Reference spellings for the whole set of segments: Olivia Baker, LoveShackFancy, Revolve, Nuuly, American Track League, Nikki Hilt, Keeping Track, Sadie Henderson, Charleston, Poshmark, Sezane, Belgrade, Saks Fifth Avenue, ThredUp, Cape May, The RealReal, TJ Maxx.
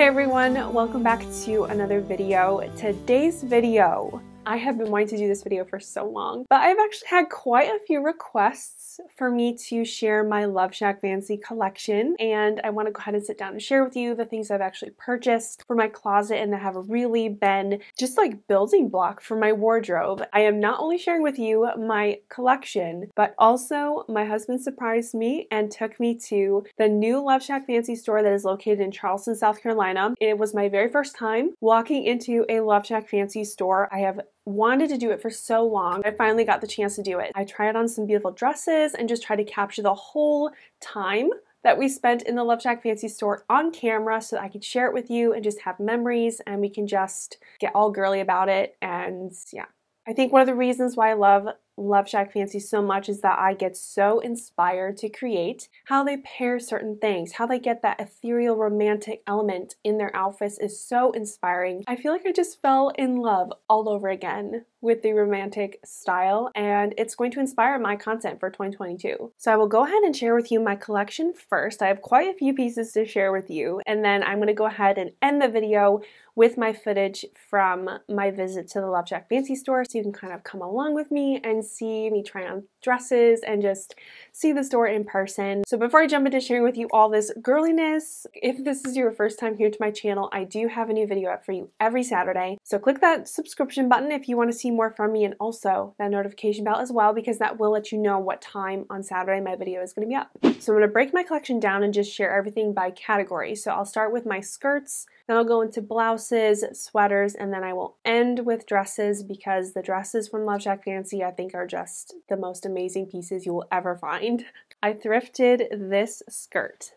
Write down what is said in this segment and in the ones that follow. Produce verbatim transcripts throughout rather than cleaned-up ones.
Everyone, welcome back to another video. Today's video, I have been wanting to do this video for so long, but I've actually had quite a few requests for me to share my LoveShackFancy collection, and I want to go ahead and sit down and share with you the things I've actually purchased for my closet and that have really been just like building block for my wardrobe. I am not only sharing with you my collection, but also my husband surprised me and took me to the new LoveShackFancy store that is located in Charleston, South Carolina. It was my very first time walking into a LoveShackFancy store. I have wanted to do it for so long. I finally got the chance to do it. I tried on some beautiful dresses and just tried to capture the whole time that we spent in the LoveShackFancy store on camera so that I could share it with you and just have memories, and we can just get all girly about it. And yeah, I think one of the reasons why I love LoveShackFancy so much is that I get so inspired to create. How they pair certain things, how they get that ethereal romantic element in their outfits is so inspiring. I feel like I just fell in love all over again with the romantic style, and it's going to inspire my content for twenty twenty-two. So I will go ahead and share with you my collection first. I have quite a few pieces to share with you, and then I'm gonna go ahead and end the video with my footage from my visit to the LoveShackFancy store, so you can kind of come along with me and see me trying on dresses and just see the store in person. So before I jump into sharing with you all this girliness, if this is your first time here to my channel, I do have a new video up for you every Saturday. So click that subscription button if you want to see more from me, and also that notification bell as well, because that will let you know what time on Saturday my video is going to be up. So I'm going to break my collection down and just share everything by category. So I'll start with my skirts, then I'll go into blouses, sweaters, and then I will end with dresses, because the dresses from LoveShackFancy I think are just the most amazing pieces you will ever find. I thrifted this skirt.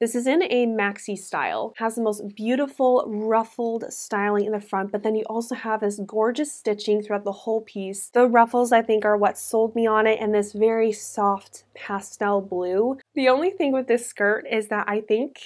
This is in a maxi style. It has the most beautiful ruffled styling in the front, but then you also have this gorgeous stitching throughout the whole piece. The ruffles I think are what sold me on it, and this very soft pastel blue. The only thing with this skirt is that I think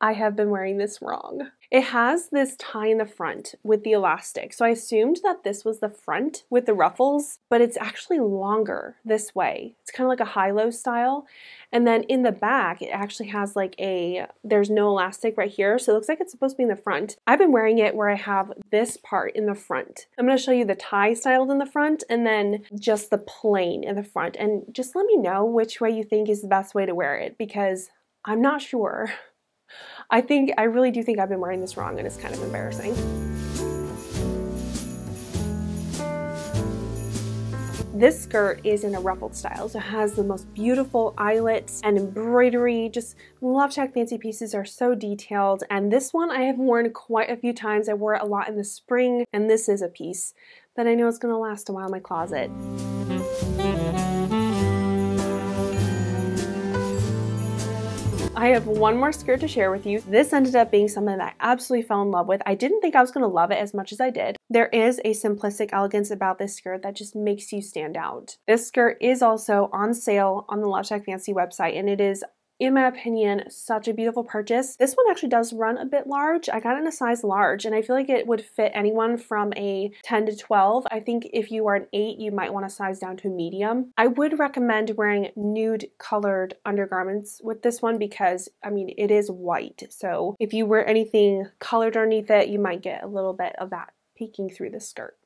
I have been wearing this wrong. It has this tie in the front with the elastic, so I assumed that this was the front with the ruffles, but it's actually longer this way. It's kind of like a high-low style, and then in the back it actually has like a, there's no elastic right here, so it looks like it's supposed to be in the front. I've been wearing it where I have this part in the front. I'm going to show you the tie styled in the front and then just the plain in the front, and just let me know which way you think is the best way to wear it, because I'm not sure. I think, I really do think I've been wearing this wrong, and it's kind of embarrassing. This skirt is in a ruffled style, so it has the most beautiful eyelets and embroidery. Just LoveShackFancy pieces are so detailed, and this one I have worn quite a few times. I wore it a lot in the spring, and this is a piece that I know is going to last a while in my closet. I have one more skirt to share with you. This ended up being something that I absolutely fell in love with. I didn't think I was going to love it as much as I did. There is a simplistic elegance about this skirt that just makes you stand out. This skirt is also on sale on the LoveShackFancy website, and it is in my opinion, such a beautiful purchase. This one actually does run a bit large. I got it in a size large and I feel like it would fit anyone from a ten to twelve. I think if you are an eight, you might want to size down to medium. I would recommend wearing nude colored undergarments with this one because, I mean, it is white. So if you wear anything colored underneath it, you might get a little bit of that peeking through the skirt.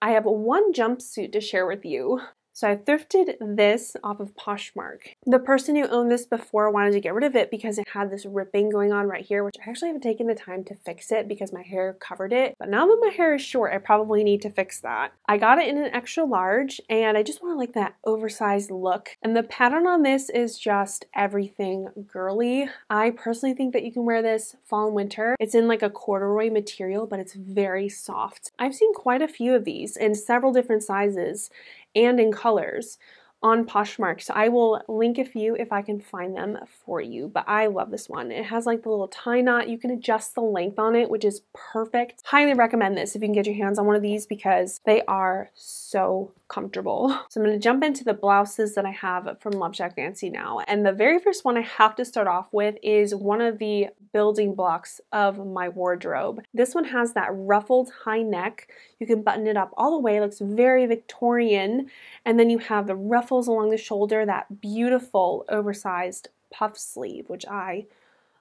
I have one jumpsuit to share with you. So I thrifted this off of Poshmark. The person who owned this before wanted to get rid of it because it had this ripping going on right here, which I actually haven't taken the time to fix it because my hair covered it. But now that my hair is short, I probably need to fix that. I got it in an extra large and I just want to like that oversized look. And the pattern on this is just everything girly. I personally think that you can wear this fall and winter. It's in like a corduroy material, but it's very soft. I've seen quite a few of these in several different sizes and in colors on Poshmark. So I will link a few if I can find them for you, but I love this one. It has like the little tie knot. You can adjust the length on it, which is perfect. Highly recommend this if you can get your hands on one of these because they are so comfortable. So I'm going to jump into the blouses that I have from LoveShackFancy now. And the very first one I have to start off with is one of the building blocks of my wardrobe. This one has that ruffled high neck. You can button it up all the way. It looks very Victorian. And then you have the ruffled along the shoulder, that beautiful oversized puff sleeve, which I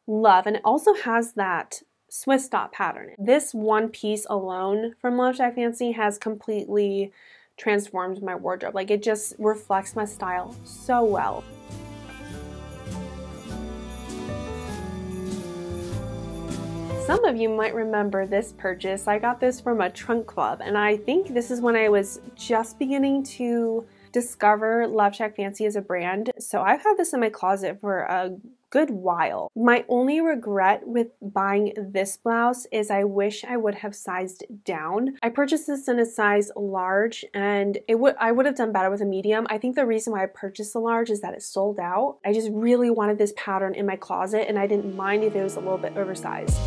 love. And it also has that Swiss dot pattern. This one piece alone from LoveShackFancy has completely transformed my wardrobe. Like, it just reflects my style so well. Some of you might remember this purchase. I got this from a trunk club, and I think this is when I was just beginning to discover LoveShackFancy as a brand. So I've had this in my closet for a good while. My only regret with buying this blouse is I wish I would have sized down. I purchased this in a size large and it would I would have done better with a medium. I think the reason why I purchased a large is that it sold out. I just really wanted this pattern in my closet and I didn't mind if it was a little bit oversized.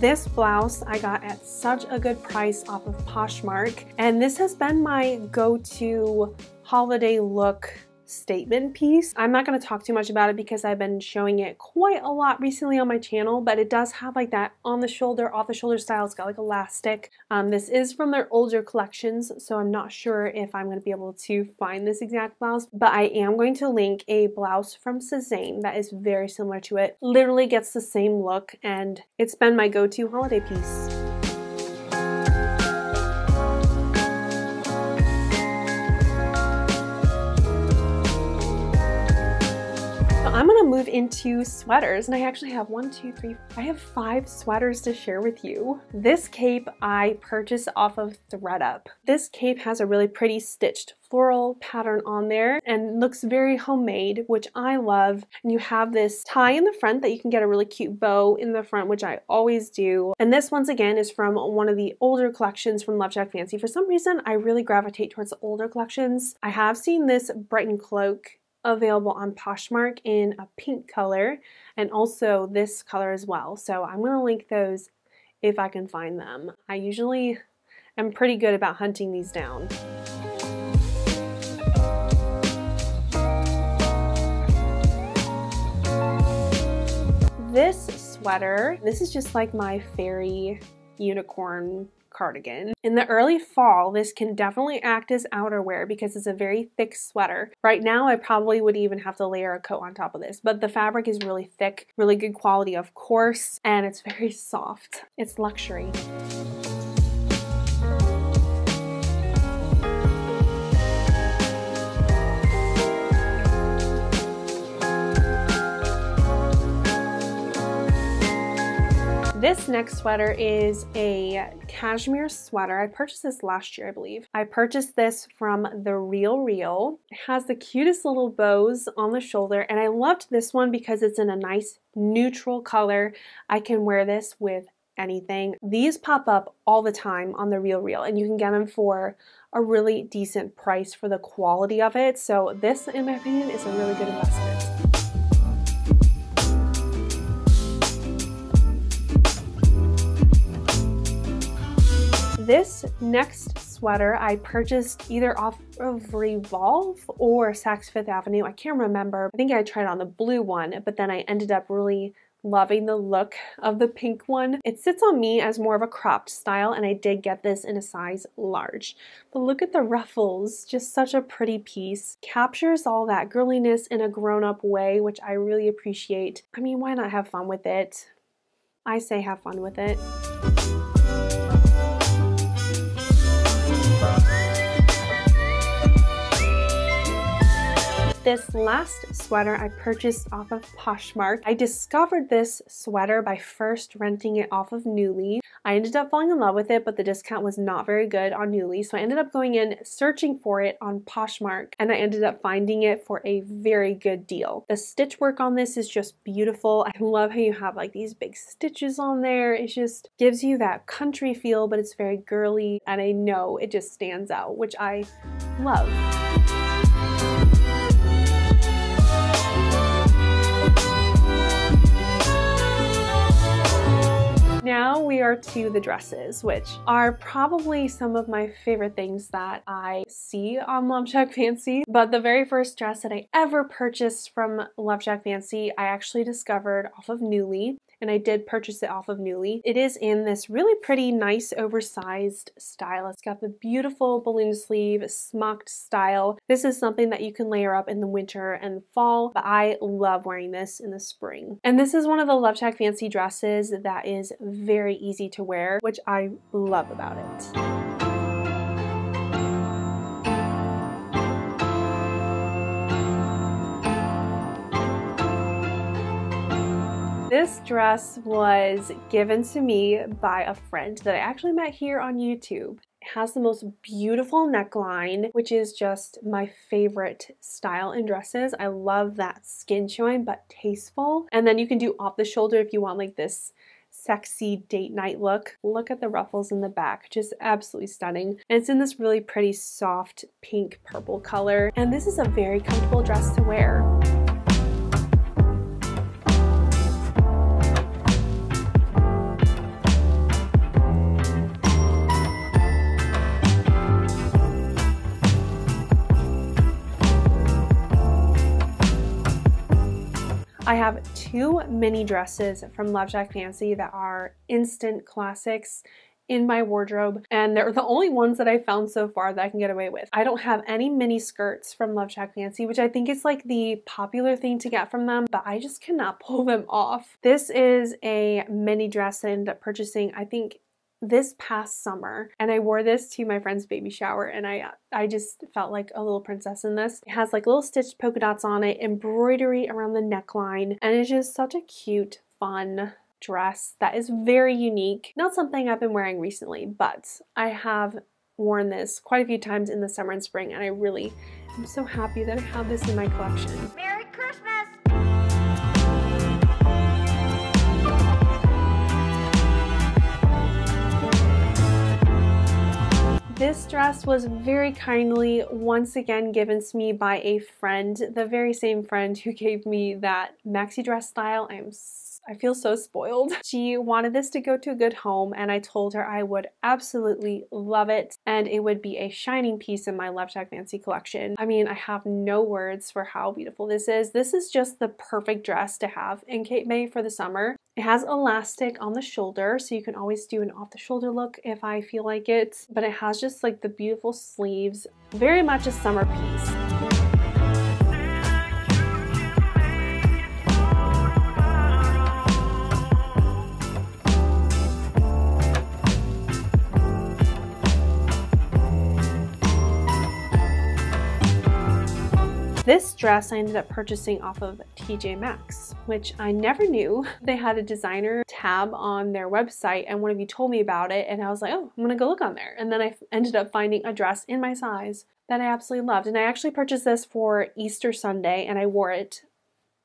This blouse I got at such a good price off of Poshmark, and this has been my go-to holiday look statement piece. I'm not going to talk too much about it because I've been showing it quite a lot recently on my channel, but it does have like that on the shoulder, off the shoulder style. It's got like elastic. Um, this is from their older collections, so I'm not sure if I'm going to be able to find this exact blouse, but I am going to link a blouse from Sezane that is very similar to it. Literally gets the same look, and it's been my go-to holiday piece. I'm gonna move into sweaters, and I actually have one, two, three, I have five sweaters to share with you. This cape I purchased off of ThredUp. This cape has a really pretty stitched floral pattern on there and looks very homemade, which I love. And you have this tie in the front that you can get a really cute bow in the front, which I always do. And this once again is from one of the older collections from LoveShackFancy. For some reason, I really gravitate towards the older collections. I have seen this Brighton cloak available on Poshmark in a pink color and also this color as well. So I'm gonna link those if I can find them. I usually am pretty good about hunting these down. This sweater, this is just like my fairy unicorn cardigan. In the early fall, this can definitely act as outerwear because it's a very thick sweater. Right now, I probably would even have to layer a coat on top of this, but the fabric is really thick, really good quality, of course, and it's very soft. It's luxury. This next sweater is a cashmere sweater. I purchased this last year, I believe. I purchased this from The RealReal. It has the cutest little bows on the shoulder, and I loved this one because it's in a nice neutral color. I can wear this with anything. These pop up all the time on The RealReal, and you can get them for a really decent price for the quality of it. So this, in my opinion, is a really good investment. This next sweater I purchased either off of Revolve or Saks Fifth Avenue. I can't remember. I think I tried on the blue one, but then I ended up really loving the look of the pink one. It sits on me as more of a cropped style, and I did get this in a size large. But look at the ruffles, just such a pretty piece. Captures all that girliness in a grown-up way, which I really appreciate. I mean, why not have fun with it? I say have fun with it. This last sweater I purchased off of Poshmark. I discovered this sweater by first renting it off of Nuuly. I ended up falling in love with it, but the discount was not very good on Nuuly, so I ended up going in searching for it on Poshmark, and I ended up finding it for a very good deal. The stitch work on this is just beautiful. I love how you have like these big stitches on there. It just gives you that country feel, but it's very girly, and I know it just stands out, which I love. Now we are to the dresses, which are probably some of my favorite things that I see on LoveShackFancy. But the very first dress that I ever purchased from LoveShackFancy, I actually discovered off of Nuuly, and I did purchase it off of Nuuly. It is in this really pretty, nice, oversized style. It's got the beautiful balloon sleeve, smocked style. This is something that you can layer up in the winter and fall, but I love wearing this in the spring. And this is one of the LoveShackFancy dresses that is very easy to wear, which I love about it. This dress was given to me by a friend that I actually met here on YouTube. It has the most beautiful neckline, which is just my favorite style in dresses. I love that skin showing, but tasteful. And then you can do off the shoulder if you want like this sexy date night look. Look at the ruffles in the back, just absolutely stunning. And it's in this really pretty soft pink purple color. And this is a very comfortable dress to wear. I have two mini dresses from LoveShackFancy that are instant classics in my wardrobe, and they're the only ones that I found so far that I can get away with. I don't have any mini skirts from LoveShackFancy, which I think is like the popular thing to get from them, but I just cannot pull them off. This is a mini dress that I ended up purchasing, I think, this past summer, and I wore this to my friend's baby shower, and I I just felt like a little princess in this. It has like little stitched polka dots on it, embroidery around the neckline, and it's just such a cute, fun dress that is very unique. Not something I've been wearing recently, but I have worn this quite a few times in the summer and spring, and I really am so happy that I have this in my collection. Merry Christmas! This dress was very kindly once again given to me by a friend, the very same friend who gave me that maxi dress style. I'm I feel so spoiled. She wanted this to go to a good home, and I told her I would absolutely love it, and it would be a shining piece in my LoveShackFancy collection. I mean, I have no words for how beautiful this is. This is just the perfect dress to have in Cape May for the summer. It has elastic on the shoulder, so you can always do an off-the-shoulder look if I feel like it, but it has just like the beautiful sleeves. Very much a summer piece. This dress I ended up purchasing off of T J Maxx, which I never knew. They had a designer tab on their website, and one of you told me about it, and I was like, oh, I'm gonna go look on there. And then I ended up finding a dress in my size that I absolutely loved. And I actually purchased this for Easter Sunday, and I wore it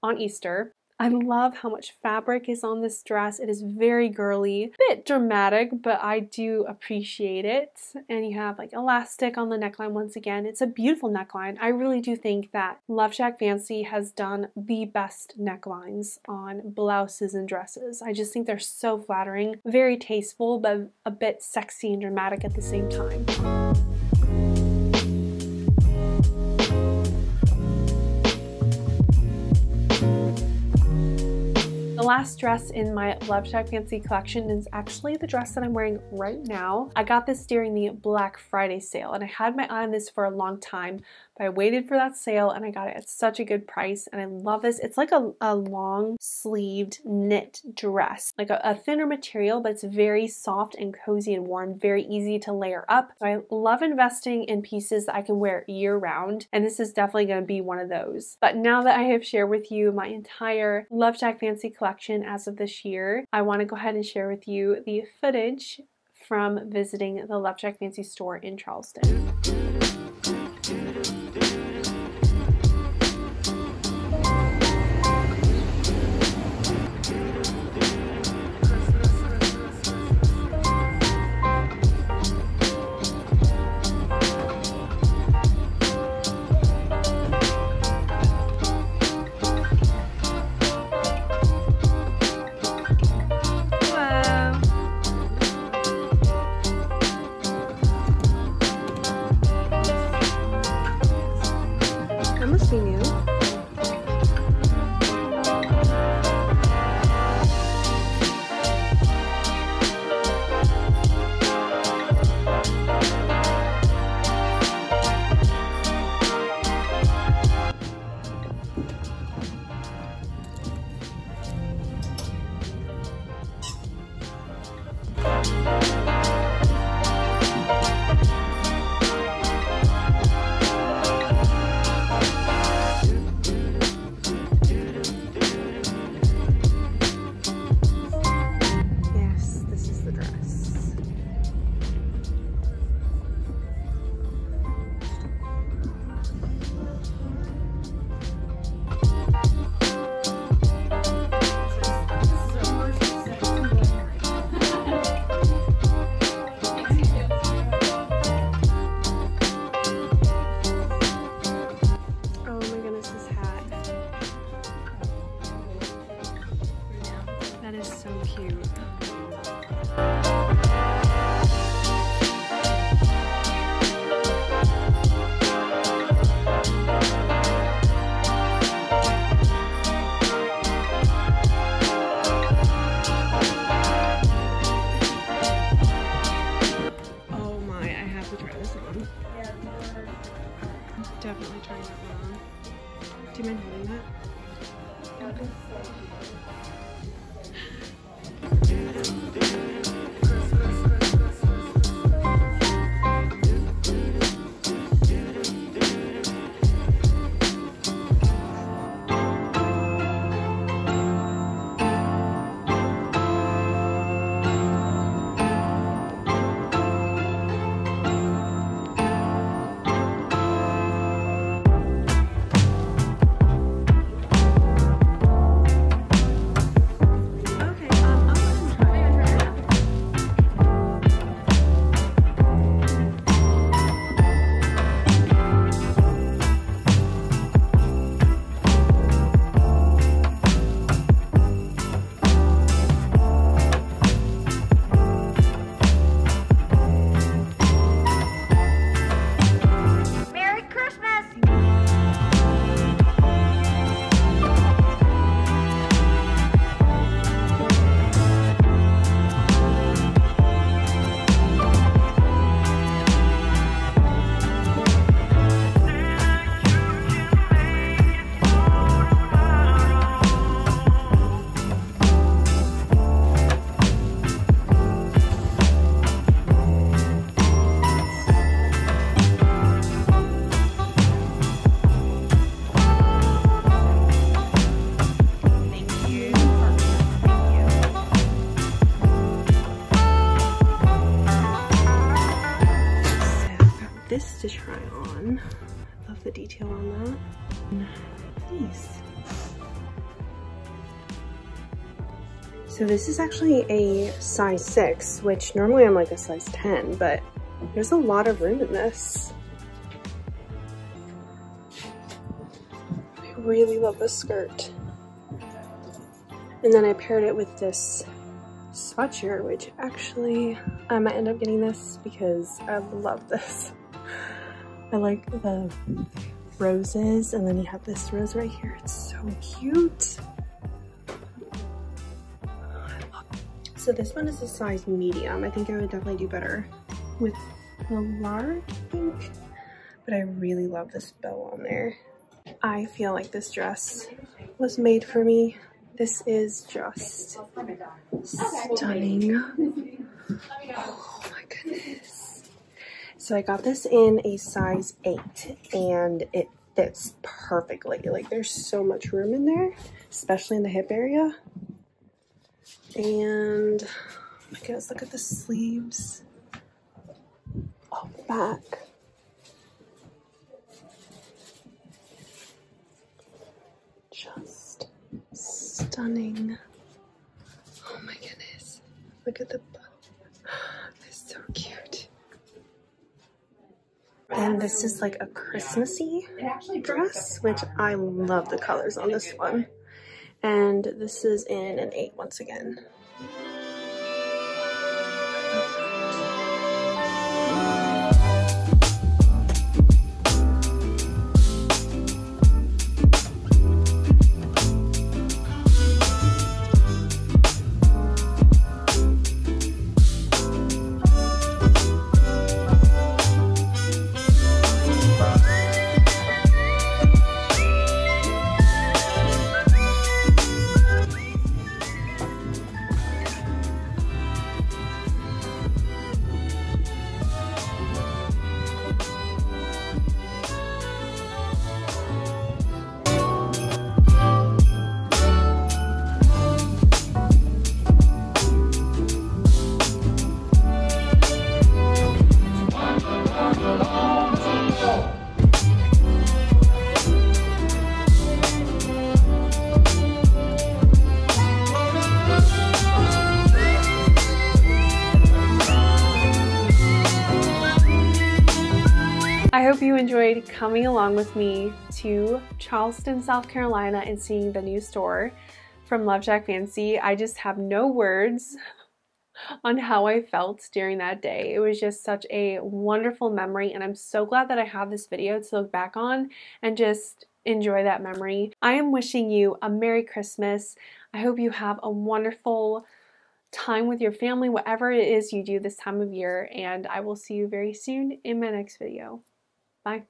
on Easter. I love how much fabric is on this dress. It is very girly, a bit dramatic, but I do appreciate it. And you have like elastic on the neckline once again. It's a beautiful neckline. I really do think that LoveShackFancy has done the best necklines on blouses and dresses. I just think they're so flattering, very tasteful, but a bit sexy and dramatic at the same time. The last dress in my LoveShackFancy collection is actually the dress that I'm wearing right now. I got this during the Black Friday sale and I had my eye on this for a long time, but I waited for that sale and I got it at such a good price and I love this. It's like a, a long sleeved knit dress, like a, a thinner material, but it's very soft and cozy and warm, very easy to layer up. So I love investing in pieces that I can wear year round, and this is definitely going to be one of those. But now that I have shared with you my entire LoveShackFancy collection as of this year, I want to go ahead and share with you the footage from visiting the LoveShackFancy store in Charleston. To try on. Love the detail on that. Nice. So this is actually a size six, which normally I'm like a size ten, but there's a lot of room in this. I really love this skirt. And then I paired it with this sweatshirt, which actually I might end up getting this because I love this. I like the roses, and then you have this rose right here. It's so cute. So this one is a size medium. I think I would definitely do better with the large, I think. But I really love this bow on there. I feel like this dress was made for me. This is just stunning. Oh my goodness. So I got this in a size eight and it fits perfectly. Like, there's so much room in there, especially in the hip area. And oh my goodness, look at the sleeves. Oh, the back. Just stunning. Oh my goodness. Look at the bow. It's so cute. And this is like a Christmassy dress, which I love the colors on this one. And this is in an eight once again. I hope you enjoyed coming along with me to Charleston, South Carolina and seeing the new store from LoveShackFancy. I just have no words on how I felt during that day. It was just such a wonderful memory, and I'm so glad that I have this video to look back on and just enjoy that memory. I am wishing you a Merry Christmas. I hope you have a wonderful time with your family, whatever it is you do this time of year, and I will see you very soon in my next video. Bye.